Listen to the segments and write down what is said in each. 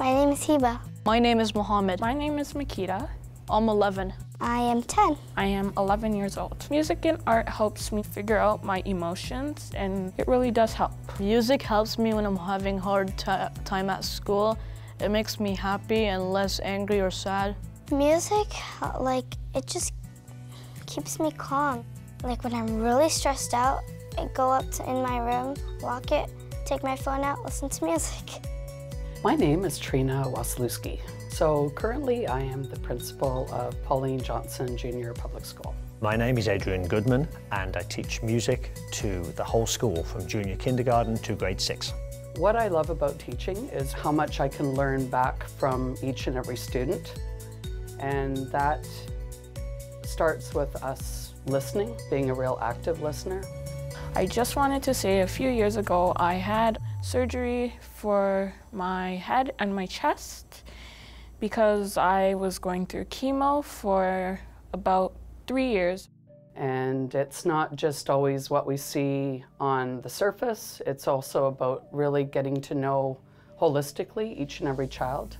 My name is Hiba. My name is Mohammed. My name is Makita. I'm 11. I am 10. I am 11 years old. Music and art helps me figure out my emotions, and it really does help. Music helps me when I'm having a hard time at school. It makes me happy and less angry or sad. Music, it just keeps me calm. Like when I'm really stressed out, I go up in my room, lock it, take my phone out, listen to music. My name is Trina Waslewski. So currently I am the principal of Pauline Johnson Junior Public School. My name is Adrian Goodman, and I teach music to the whole school from junior kindergarten to grade 6. What I love about teaching is how much I can learn back from each and every student, and that starts with us listening, being a real active listener. I just wanted to say a few years ago I had surgery for my head and my chest because I was going through chemo for about 3 years. And it's not just always what we see on the surface, it's also about really getting to know holistically each and every child.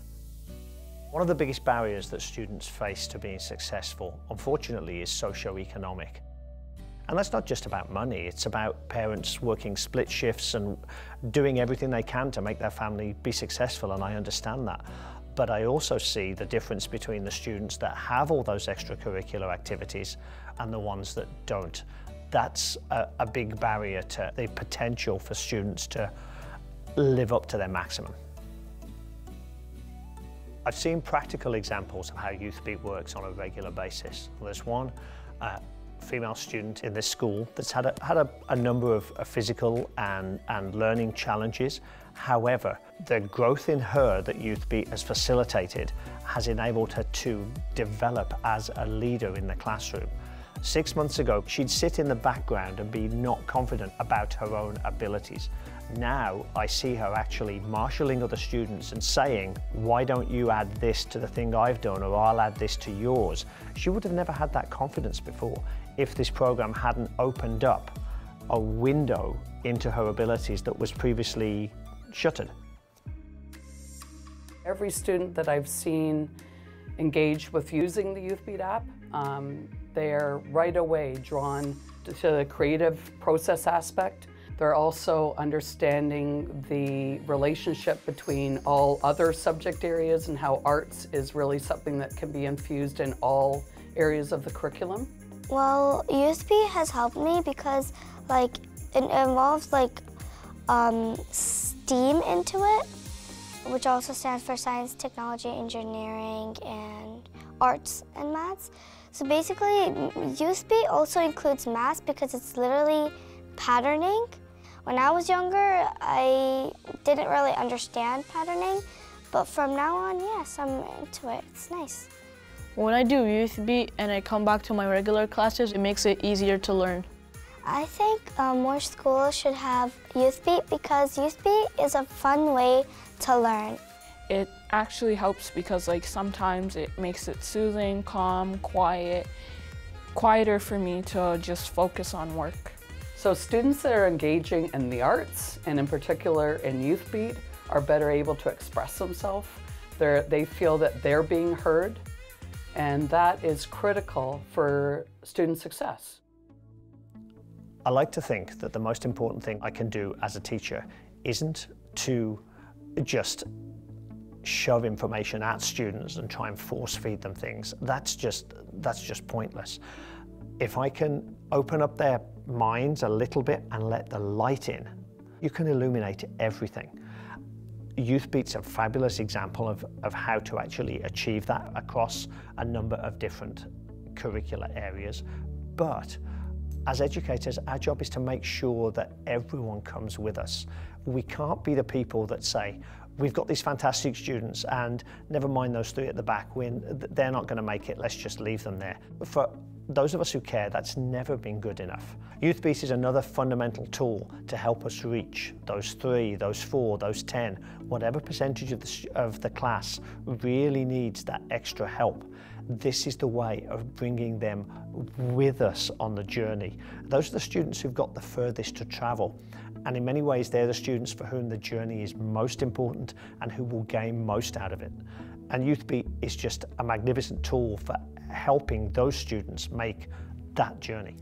One of the biggest barriers that students face to being successful, unfortunately, is socioeconomic. And that's not just about money, it's about parents working split shifts and doing everything they can to make their family be successful, and I understand that. But I also see the difference between the students that have all those extracurricular activities and the ones that don't. That's a big barrier to the potential for students to live up to their maximum. I've seen practical examples of how YouthBeat works on a regular basis. There's one female student in this school that's had a number of physical and learning challenges. However, the growth in her that YouthBeat has facilitated has enabled her to develop as a leader in the classroom. 6 months ago, she'd sit in the background and be not confident about her own abilities. Now, I see her actually marshalling other students and saying, why don't you add this to the thing I've done, or I'll add this to yours? She would have never had that confidence before if this program hadn't opened up a window into her abilities that was previously shuttered. Every student that I've seen engage with using the YouthBeat app, they're right away drawn to the creative process aspect. They're also understanding the relationship between all other subject areas and how arts is really something that can be infused in all areas of the curriculum. Well, YouthBeat has helped me because it involves STEAM into it, which also stands for science, technology, engineering, and arts and maths. So basically, YouthBeat also includes math because it's literally patterning. When I was younger, I didn't really understand patterning, but from now on, yes, I'm into it. It's nice. When I do YouthBeat and I come back to my regular classes, it makes it easier to learn. I think more schools should have YouthBeat because YouthBeat is a fun way to learn. It actually helps because sometimes it makes it soothing, calm, quiet, quieter for me to just focus on work. So students that are engaging in the arts, and in particular in YouthBeat, are better able to express themselves. They feel that they're being heard, and that is critical for student success. I like to think that the most important thing I can do as a teacher isn't to just shove information at students and try and force feed them things. That's just pointless. If I can open up their minds a little bit and let the light in, you can illuminate everything. YouthBeat's a fabulous example of how to actually achieve that across a number of different curricular areas. But as educators, our job is to make sure that everyone comes with us. We can't be the people that say, we've got these fantastic students and never mind those three at the back, they're not going to make it, let's just leave them there. For those of us who care, that's never been good enough. YouthBeat is another fundamental tool to help us reach those 3, those 4, those 10, whatever percentage of the class really needs that extra help. This is the way of bringing them with us on the journey. Those are the students who've got the furthest to travel, And in many ways, they're the students for whom the journey is most important and who will gain most out of it. And YouthBeat is just a magnificent tool for helping those students make that journey.